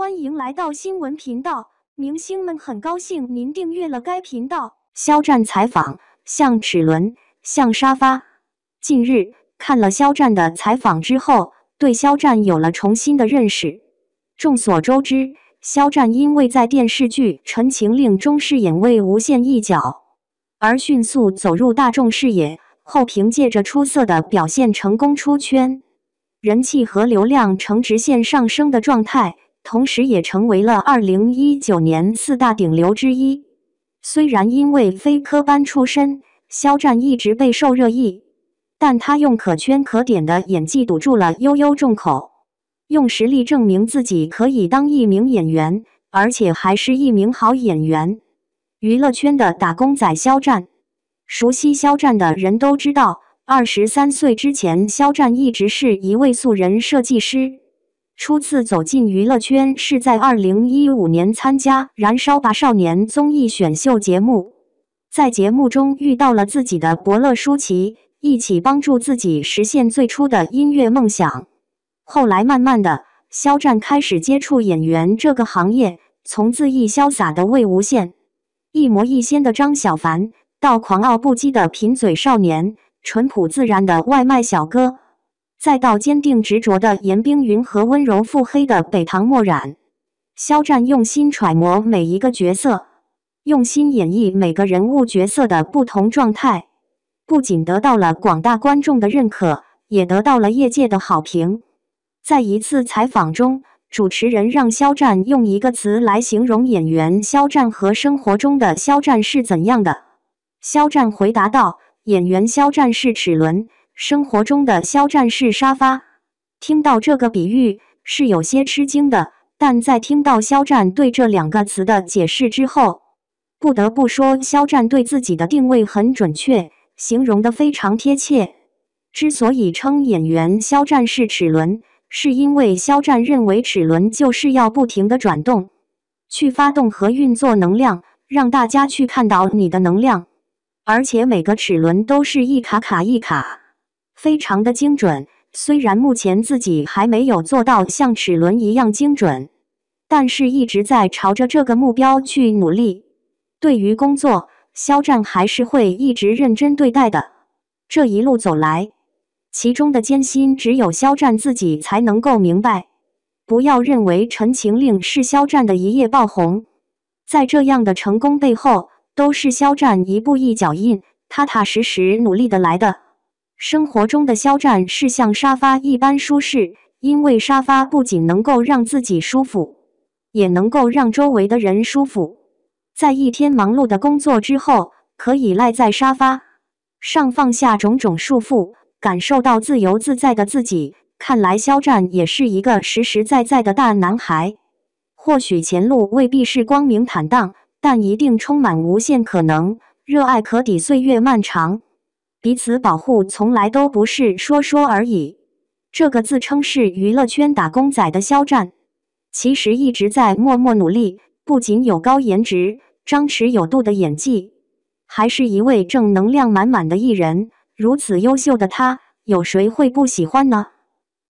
欢迎来到新闻频道，明星们很高兴您订阅了该频道。肖战采访：像齿轮，像沙发。近日看了肖战的采访之后，对肖战有了重新的认识。众所周知，肖战因为在电视剧《陈情令》中饰演魏无羡一角，而迅速走入大众视野，后凭借着出色的表现成功出圈，人气和流量呈直线上升的状态。 同时，也成为了2019年四大顶流之一。虽然因为非科班出身，肖战一直备受热议，但他用可圈可点的演技堵住了悠悠众口，用实力证明自己可以当一名演员，而且还是一名好演员。娱乐圈的打工仔肖战，熟悉肖战的人都知道，23岁之前，肖战一直是一位素人设计师。 初次走进娱乐圈是在2015年参加《燃烧吧少年》综艺选秀节目，在节目中遇到了自己的伯乐舒淇，一起帮助自己实现最初的音乐梦想。后来慢慢的，肖战开始接触演员这个行业，从恣意潇洒的魏无羡，一模一仙的张小凡，到狂傲不羁的贫嘴少年，淳朴自然的外卖小哥。 再到坚定执着的严冰云和温柔腹黑的北唐墨染，肖战用心揣摩每一个角色，用心演绎每个人物角色的不同状态，不仅得到了广大观众的认可，也得到了业界的好评。在一次采访中，主持人让肖战用一个词来形容演员肖战和生活中的肖战是怎样的，肖战回答道：“演员肖战是齿轮。” 生活中的肖战是沙发，听到这个比喻是有些吃惊的，但在听到肖战对这两个词的解释之后，不得不说肖战对自己的定位很准确，形容得非常贴切。之所以称演员肖战是齿轮，是因为肖战认为齿轮就是要不停地转动，去发动和运作能量，让大家去看到你的能量，而且每个齿轮都是一卡卡一卡。 非常的精准，虽然目前自己还没有做到像齿轮一样精准，但是一直在朝着这个目标去努力。对于工作，肖战还是会一直认真对待的。这一路走来，其中的艰辛只有肖战自己才能够明白。不要认为《陈情令》是肖战的一夜爆红，在这样的成功背后，都是肖战一步一脚印，踏踏实实努力的来的。 生活中的肖战是像沙发一般舒适，因为沙发不仅能够让自己舒服，也能够让周围的人舒服。在一天忙碌的工作之后，可以赖在沙发上放下种种束缚，感受到自由自在的自己。看来肖战也是一个实实在在的大男孩。或许前路未必是光明坦荡，但一定充满无限可能。热爱可抵岁月漫长。 彼此保护从来都不是说说而已。这个自称是娱乐圈打工仔的肖战，其实一直在默默努力。不仅有高颜值、张弛有度的演技，还是一位正能量满满的艺人。如此优秀的他，有谁会不喜欢呢？